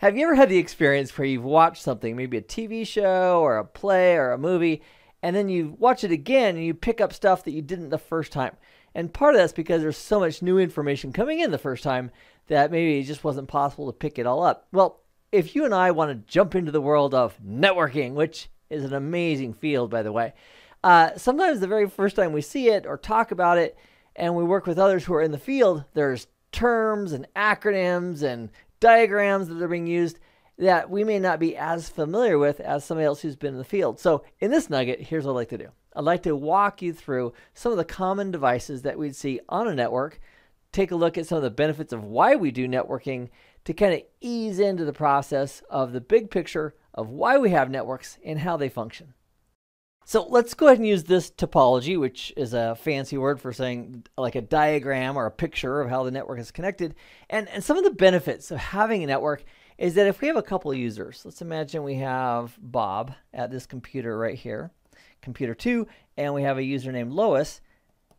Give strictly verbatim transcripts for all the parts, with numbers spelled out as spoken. Have you ever had the experience where you've watched something, maybe a T V show or a play or a movie, and then you watch it again and you pick up stuff that you didn't the first time? And part of that's because there's so much new information coming in the first time that maybe it just wasn't possible to pick it all up. Well, if you and I want to jump into the world of networking, which is an amazing field, by the way, uh, sometimes the very first time we see it or talk about it and we work with others who are in the field, there's terms and acronyms and diagrams that are being used that we may not be as familiar with as somebody else who's been in the field. So in this nugget, here's what I'd like to do. I'd like to walk you through some of the common devices that we'd see on a network, take a look at some of the benefits of why we do networking to kind of ease into the process of the big picture of why we have networks and how they function. So let's go ahead and use this topology, which is a fancy word for saying like a diagram or a picture of how the network is connected. And, and some of the benefits of having a network is that if we have a couple of users, let's imagine we have Bob at this computer right here, computer two, and we have a user named Lois,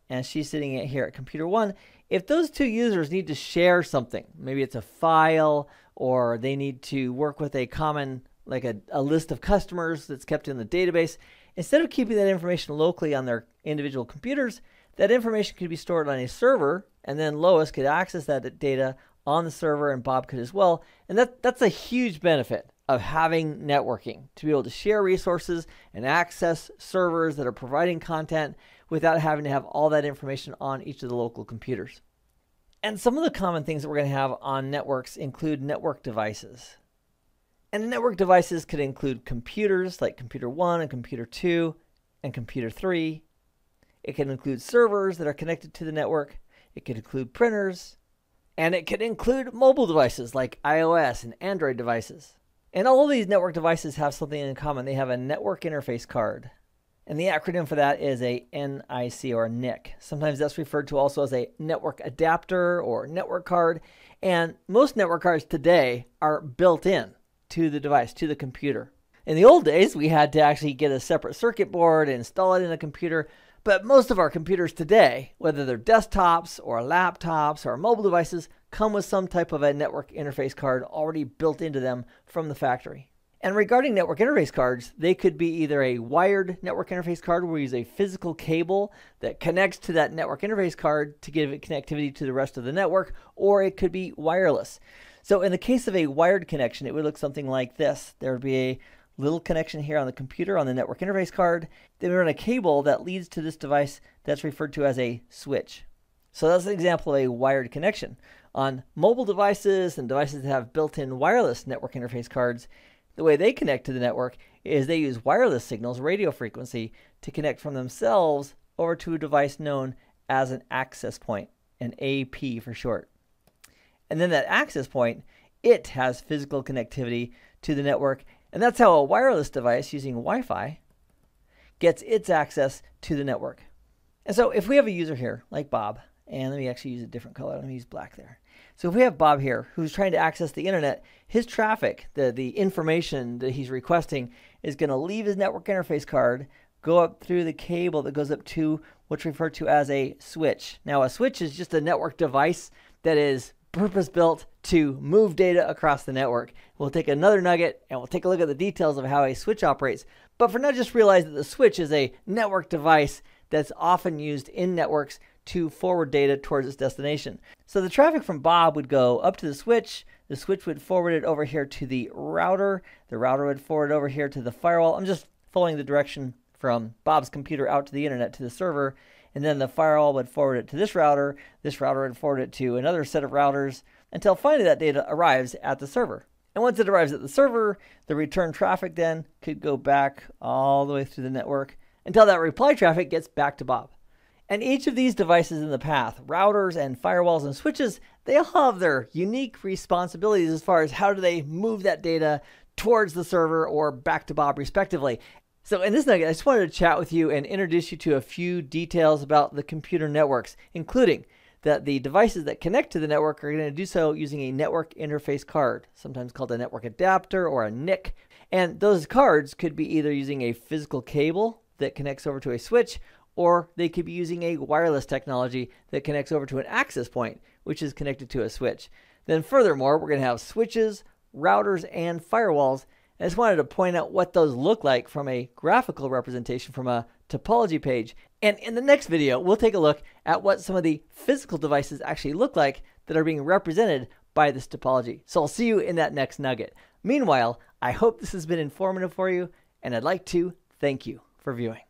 and she's sitting here at computer one. If those two users need to share something, maybe it's a file or they need to work with a common, like a, a list of customers that's kept in the database, instead of keeping that information locally on their individual computers, that information could be stored on a server, and then Lois could access that data on the server and Bob could as well. And that, that's a huge benefit of having networking, to be able to share resources and access servers that are providing content without having to have all that information on each of the local computers. And some of the common things that we're going to have on networks include network devices. And network devices could include computers like computer one and computer two and computer three. It can include servers that are connected to the network. It could include printers. And it could include mobile devices like iOS and Android devices. And all of these network devices have something in common. They have a network interface card. And the acronym for that is a N I C or N I C. Sometimes that's referred to also as a network adapter or network card. And most network cards today are built in to the device, to the computer. In the old days, we had to actually get a separate circuit board and install it in a computer. But most of our computers today, whether they're desktops or laptops or mobile devices, come with some type of a network interface card already built into them from the factory. And regarding network interface cards, they could be either a wired network interface card where we use a physical cable that connects to that network interface card to give it connectivity to the rest of the network, or it could be wireless. So in the case of a wired connection, it would look something like this. There would be a little connection here on the computer on the network interface card. Then we run a cable that leads to this device that's referred to as a switch. So that's an example of a wired connection. On mobile devices and devices that have built-in wireless network interface cards, the way they connect to the network is they use wireless signals, radio frequency, to connect from themselves over to a device known as an access point, an A P for short. And then that access point, it has physical connectivity to the network, and that's how a wireless device using Wi-Fi gets its access to the network. And so if we have a user here, like Bob, and let me actually use a different color, let me use black there. So if we have Bob here who's trying to access the internet, his traffic, the, the information that he's requesting is going to leave his network interface card, go up through the cable that goes up to what's referred to as a switch. Now a switch is just a network device that is purpose-built to move data across the network. We'll take another nugget and we'll take a look at the details of how a switch operates. But for now, just realize that the switch is a network device that's often used in networks to forward data towards its destination. So the traffic from Bob would go up to the switch, the switch would forward it over here to the router, the router would forward over here to the firewall. I'm just following the direction from Bob's computer out to the internet to the server, and then the firewall would forward it to this router, this router would forward it to another set of routers, until finally that data arrives at the server. And once it arrives at the server, the return traffic then could go back all the way through the network until that reply traffic gets back to Bob. And each of these devices in the path, routers and firewalls and switches, they all have their unique responsibilities as far as how do they move that data towards the server or back to Bob respectively. So in this nugget, I just wanted to chat with you and introduce you to a few details about the computer networks, including that the devices that connect to the network are going to do so using a network interface card, sometimes called a network adapter or a N I C. And those cards could be either using a physical cable that connects over to a switch, or they could be using a wireless technology that connects over to an access point, which is connected to a switch. Then furthermore, we're going to have switches, routers, and firewalls. I just wanted to point out what those look like from a graphical representation from a topology page. And in the next video, we'll take a look at what some of the physical devices actually look like that are being represented by this topology. So I'll see you in that next nugget. Meanwhile, I hope this has been informative for you, and I'd like to thank you for viewing.